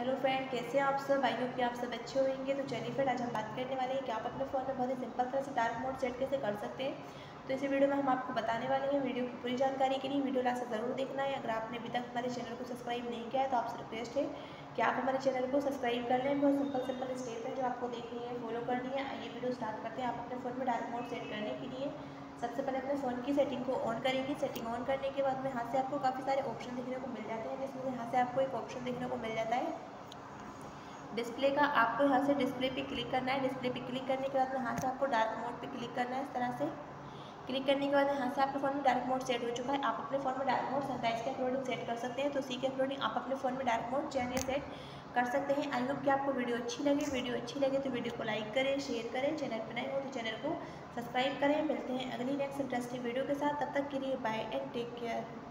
Hello friend, कैसे हैं आप सब। आई होप कि आप सब अच्छे होंगे। तो चलिए फ्रेंड, आज हम बात करने वाले हैं कि आप अपने फ़ोन में बहुत ही सिंपल तरह से डार्क मोड सेट कैसे कर सकते हैं। तो इसी वीडियो में हम आपको बताने वाले हैं। वीडियो की पूरी जानकारी के लिए वीडियो लास्ट तक ज़रूर देखना है। अगर आपने अभी तक हमारे चैनल को सब्सक्राइब नहीं किया है तो आपसे रिक्वेस्ट है कि आप हमारे चैनल को सब्सक्राइब कर लें। बहुत सिंपल स्टेप है जो आपको देखनी है, फॉलो करनी है। आइए वीडियो स्टार्ट करते हैं। आप अपने फ़ोन में डार्क मोड सेट करने के लिए सबसे पहले अपने फ़ोन की सेटिंग को ऑन करेंगे। सेटिंग ऑन करने के बाद में यहाँ से आपको काफ़ी सारे ऑप्शन देखने को मिल जाते हैं, जिसमें यहाँ से आपको एक ऑप्शन देखने को मिल जाता है डिस्प्ले का। आपको यहाँ से डिस्प्ले पे क्लिक करना है। डिस्प्ले पे क्लिक करने के बाद यहाँ से आपको डार्क मोड पे क्लिक करना है। इस तरह से क्लिक करने के बाद यहाँ से आपके फ़ोन में डार्क मोड सेट हो चुका है। आप अपने फ़ोन में डार्क मोड 27 के अकॉर्डिंग सेट कर सकते हैं। तो उसी के अकॉर्डिंग आप अपने फ़ोन में डार्क मोड 14 सेट कर सकते हैं। आई होप कि आपको वीडियो अच्छी लगे। वीडियो अच्छी लगे तो वीडियो को लाइक करें, शेयर करें। चैनल पर नए हो तो चैनल को सब्सक्राइब करें। मिलते हैं अगली नेक्स्ट इंटरेस्टिंग वीडियो के साथ। तब तक के लिए बाय एंड टेक केयर।